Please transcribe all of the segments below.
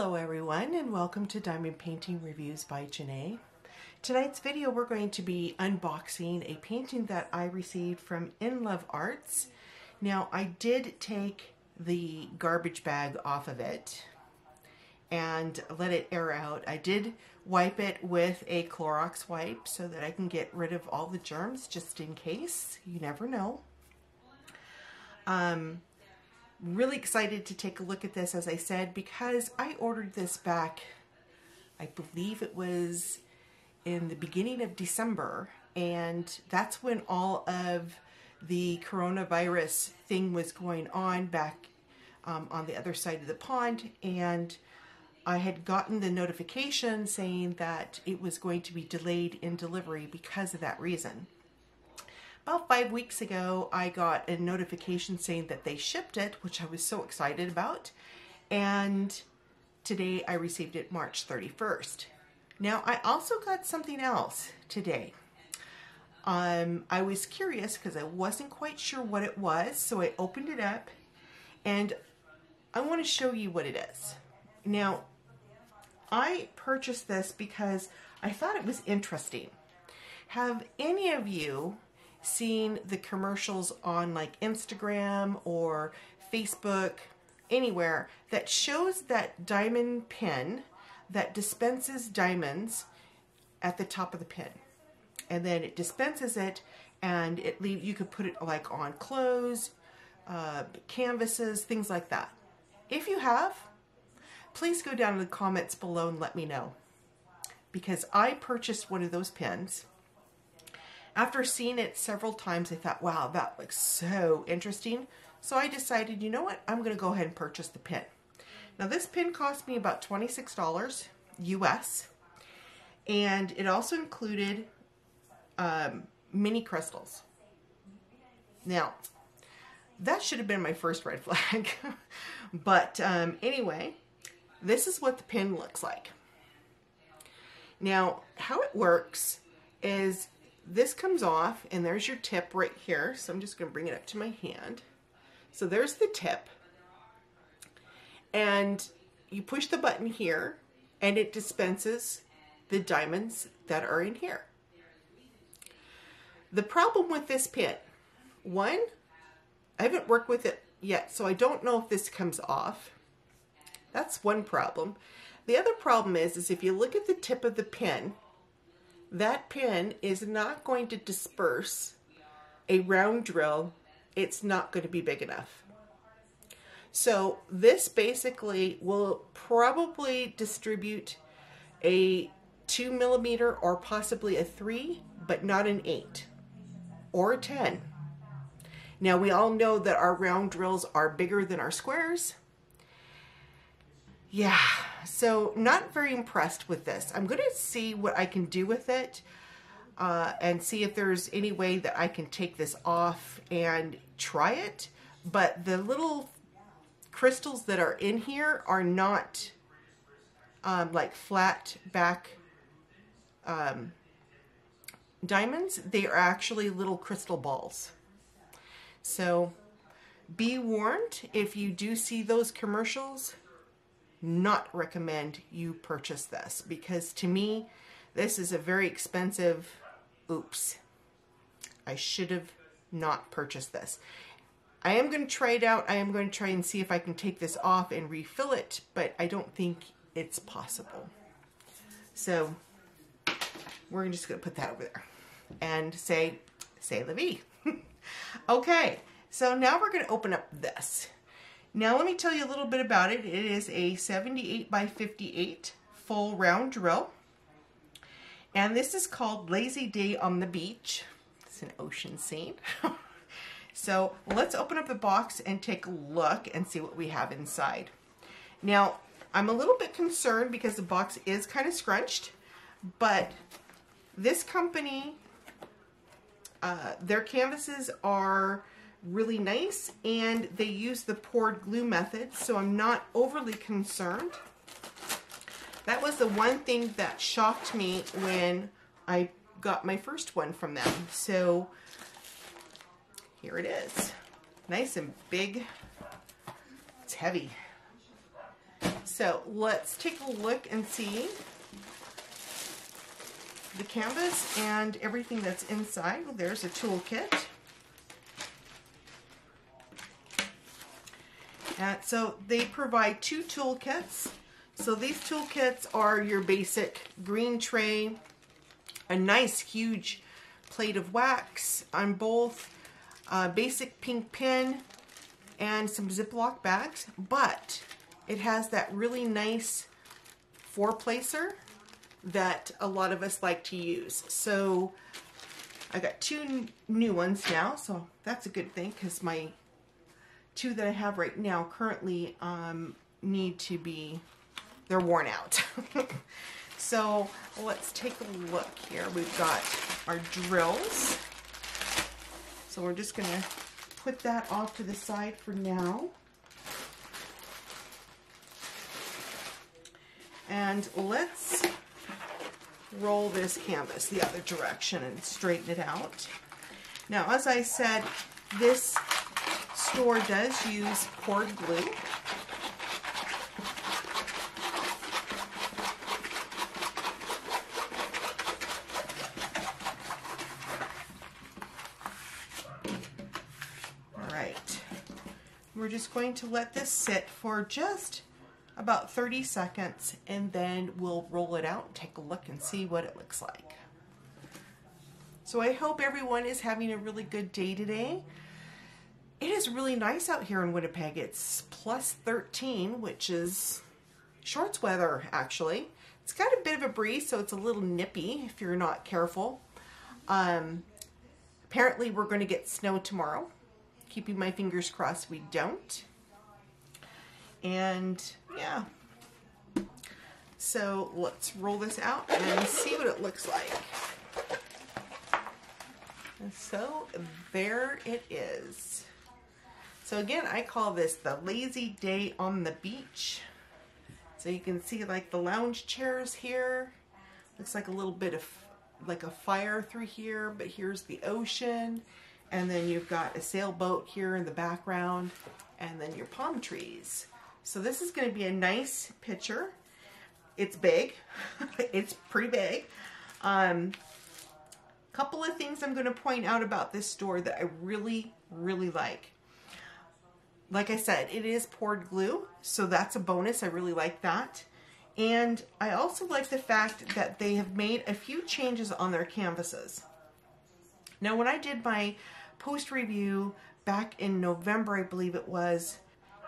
Hello everyone, and welcome to Diamond Painting Reviews by Janae. Tonight's video we're going to be unboxing a painting that I received from In Love Arts. Now I did take the garbage bag off of it and let it air out. I did wipe it with a Clorox wipe so that I can get rid of all the germs just in case. You never know. Really excited to take a look at this, as I said, because I ordered this back, I believe it was in the beginning of December, and that's when all of the coronavirus thing was going on back on the other side of the pond, and I had gotten the notification saying that it was going to be delayed in delivery because of that reason. About 5 weeks ago, I got a notification saying that they shipped it, which I was so excited about, and today I received it March 31st. Now, I also got something else today. I was curious because I wasn't quite sure what it was, so I opened it up, and I want to show you what it is. Now, I purchased this because I thought it was interesting. Have any of you seen the commercials on like Instagram or Facebook, anywhere, that shows that diamond pin that dispenses diamonds at the top of the pin, and then it dispenses it, and it leave, you could put it like on clothes, canvases, things like that? If you have, please go down in the comments below and let me know, because I purchased one of those pins. After seeing it several times, I thought, wow, that looks so interesting. So I decided, you know what, I'm going to go ahead and purchase the pin. Now this pin cost me about $26 US, and it also included mini crystals. Now, that should have been my first red flag. But anyway, this is what the pin looks like. Now, how it works is, this comes off, and there's your tip right here. So I'm just going to bring it up to my hand. So there's the tip, and you push the button here, and it dispenses the diamonds that are in here. The problem with this pin, one, I haven't worked with it yet, so I don't know if this comes off. That's one problem. The other problem is if you look at the tip of the pin, that pin is not going to disperse a round drill. It's not going to be big enough. So this basically will probably distribute a 2 millimeter or possibly a 3, but not an 8 or a 10. Now we all know that our round drills are bigger than our squares. Yeah, so not very impressed with this. I'm going to see what I can do with it and see if there's any way that I can take this off and try it. But the little crystals that are in here are not like flat back diamonds. They are actually little crystal balls. So be warned, if you do see those commercials, not recommend you purchase this, because to me this is a very expensive oops. I should have not purchased this. I am going to try it out. I am going to try and see if I can take this off and refill it, but I don't think it's possible. So we're just going to put that over there and say c'est la vie. Okay, so now we're going to open up this. Now let me tell you a little bit about it. It is a 78 by 58 full round drill, and this is called Lazy Day on the Beach. It's an ocean scene. So let's open up the box and take a look and see what we have inside. Now I'm a little bit concerned because the box is kind of scrunched, but this company, their canvases are really nice, and they use the poured glue method, so I'm not overly concerned. That was the one thing that shocked me when I got my first one from them. So here it is, nice and big. It's heavy. So let's take a look and see the canvas and everything that's inside. Well, there's a toolkit. And so they provide two toolkits. So these toolkits are your basic green tray, a nice huge plate of wax on both, basic pink pen, and some Ziploc bags, but it has that really nice four-placer that a lot of us like to use. So I got two new ones now, so that's a good thing, because my two that I have right now currently need to be, they're worn out. So let's take a look here. We've got our drills. So we're just gonna put that off to the side for now. And let's roll this canvas the other direction and straighten it out. Now, as I said, this store does use poured glue. We're just going to let this sit for just about 30 seconds, and then we'll roll it out and take a look and see what it looks like. So I hope everyone is having a really good day today. It is really nice out here in Winnipeg. It's plus 13, which is shorts weather, actually. It's got a bit of a breeze, so it's a little nippy if you're not careful. Apparently we're going to get snow tomorrow. Keeping my fingers crossed we don't. And yeah, so let's roll this out and see what it looks like. And so there it is. So again, I call this the Lazy Day on the Beach. So you can see like the lounge chairs here. Looks like a little bit of like a fire through here, but here's the ocean. And then you've got a sailboat here in the background, and then your palm trees. So this is going to be a nice picture. It's big. It's pretty big. Couple of things I'm going to point out about this store that I really, really like. Like I said, it is poured glue, so that's a bonus. I really like that. And I also like the fact that they have made a few changes on their canvases. Now, when I did my post review back in November, I believe it was,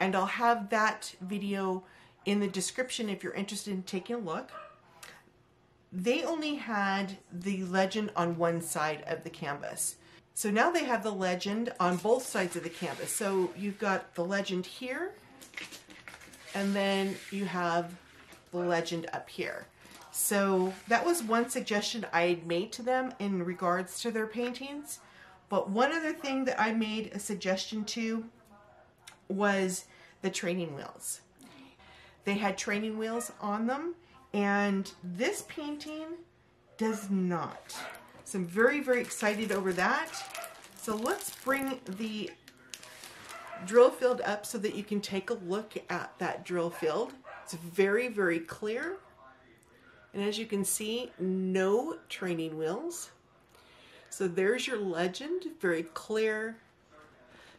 and I'll have that video in the description if you're interested in taking a look, they only had the legend on one side of the canvas. So now they have the legend on both sides of the canvas. So you've got the legend here, and then you have the legend up here. So that was one suggestion I had made to them in regards to their paintings. But one other thing that I made a suggestion to was the training wheels. They had training wheels on them, and this painting does not. So I'm very, very excited over that. So let's bring the drill field up so that you can take a look at that drill field. It's very, very clear. And as you can see, no training wheels. So there's your legend, very clear.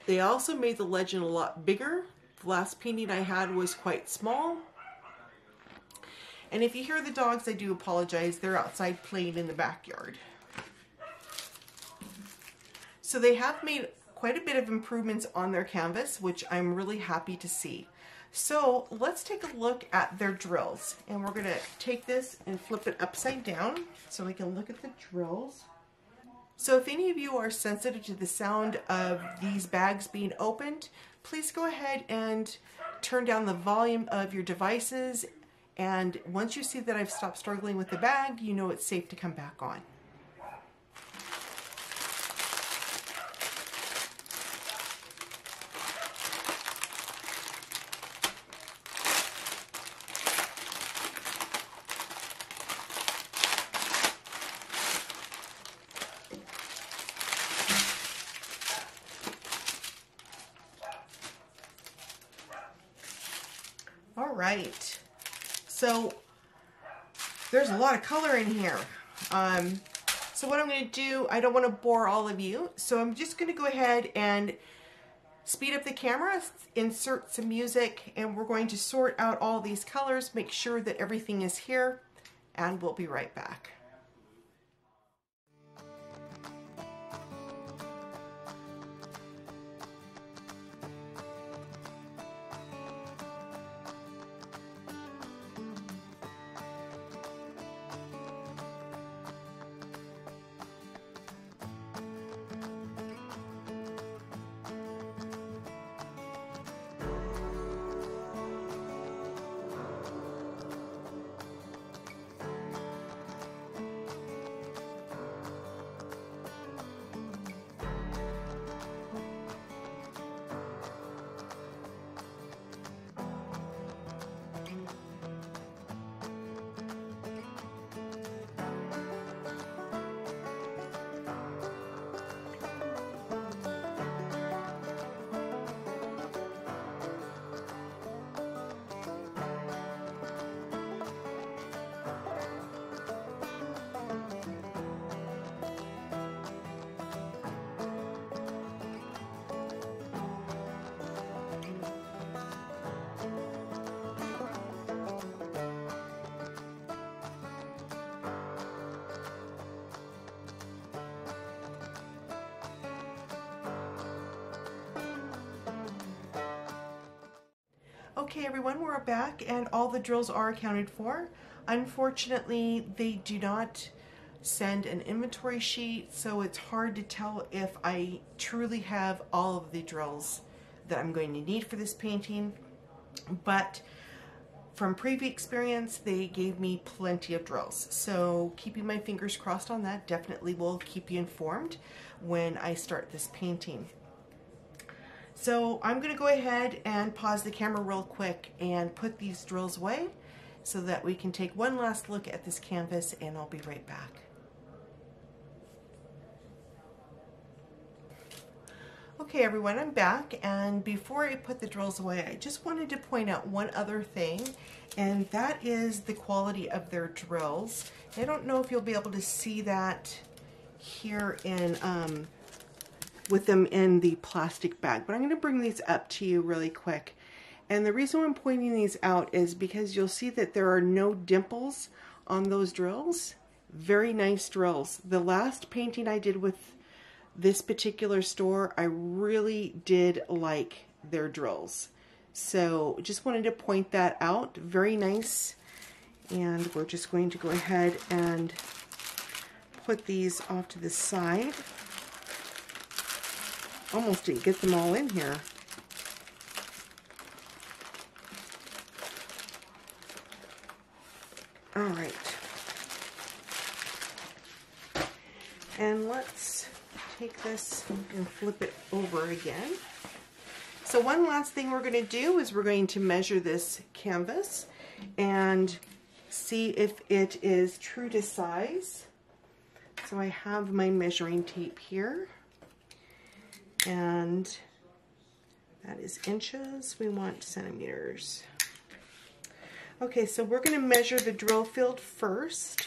They also made the legend a lot bigger. The last painting I had was quite small. And if you hear the dogs, I do apologize. They're outside playing in the backyard. So they have made quite a bit of improvements on their canvas, which I'm really happy to see. So let's take a look at their drills, and we're going to take this and flip it upside down so we can look at the drills. So if any of you are sensitive to the sound of these bags being opened, please go ahead and turn down the volume of your devices, and once you see that I've stopped struggling with the bag, you know it's safe to come back on. All right, So there's a lot of color in here. So what I'm going to do, I don't want to bore all of you, so I'm just going to go ahead and speed up the camera, insert some music, and we're going to sort out all these colors, make sure that everything is here, and we'll be right back. Okay everyone, we're back and all the drills are accounted for. Unfortunately, they do not send an inventory sheet, so it's hard to tell if I truly have all of the drills that I'm going to need for this painting, but from previous experience, they gave me plenty of drills. So keeping my fingers crossed on that, definitely will keep you informed when I start this painting. So I'm going to go ahead and pause the camera real quick and put these drills away so that we can take one last look at this canvas, and I'll be right back. Okay everyone, I'm back, and before I put the drills away, I just wanted to point out one other thing, and that is the quality of their drills. I don't know if you'll be able to see that here in with them in the plastic bag, but I'm going to bring these up to you really quick. And the reason I'm pointing these out is because you'll see that there are no dimples on those drills. Very nice drills. The last painting I did with this particular store, I really did like their drills. So just wanted to point that out. Very nice. And we're just going to go ahead and put these off to the side. Almost didn't get them all in here. All right. And let's take this and flip it over again. So one last thing we're going to do is we're going to measure this canvas and see if it is true to size. So I have my measuring tape here. And that is inches, we want centimeters. Okay, so we're going to measure the drill field first.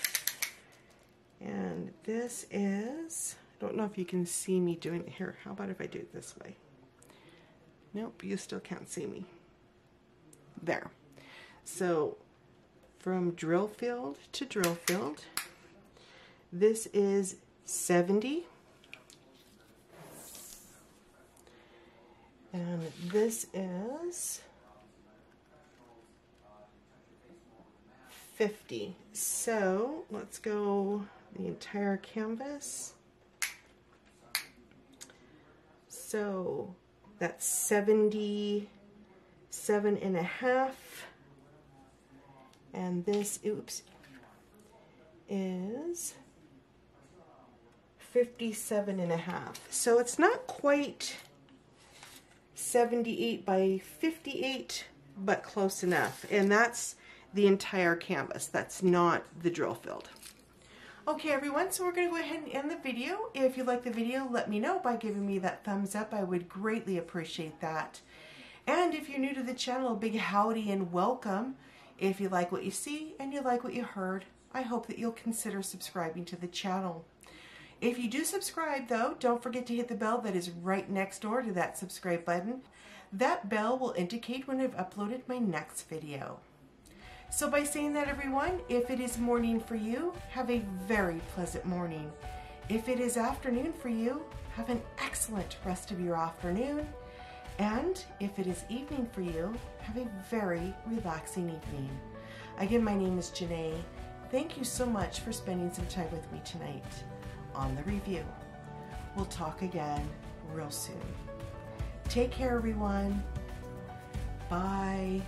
And this is, I don't know if you can see me doing it here. How about if I do it this way? Nope, you still can't see me. There. So from drill field to drill field, this is 70. And this is 50. So let's go the entire canvas. So that's 77.5. And this, oops, is 57.5. So it's not quite 78 by 58, but close enough. And that's the entire canvas. That's not the drill field. Okay everyone, so we're going to go ahead and end the video. If you like the video, let me know by giving me that thumbs up. I would greatly appreciate that. And if you're new to the channel, a big howdy and welcome. If you like what you see and you like what you heard, I hope that you'll consider subscribing to the channel. If you do subscribe though, don't forget to hit the bell that is right next door to that subscribe button. That bell will indicate when I've uploaded my next video. So by saying that, everyone, if it is morning for you, have a very pleasant morning. If it is afternoon for you, have an excellent rest of your afternoon. And if it is evening for you, have a very relaxing evening. Again, my name is Janae. Thank you so much for spending some time with me tonight on The Review. We'll talk again real soon. Take care, everyone. Bye.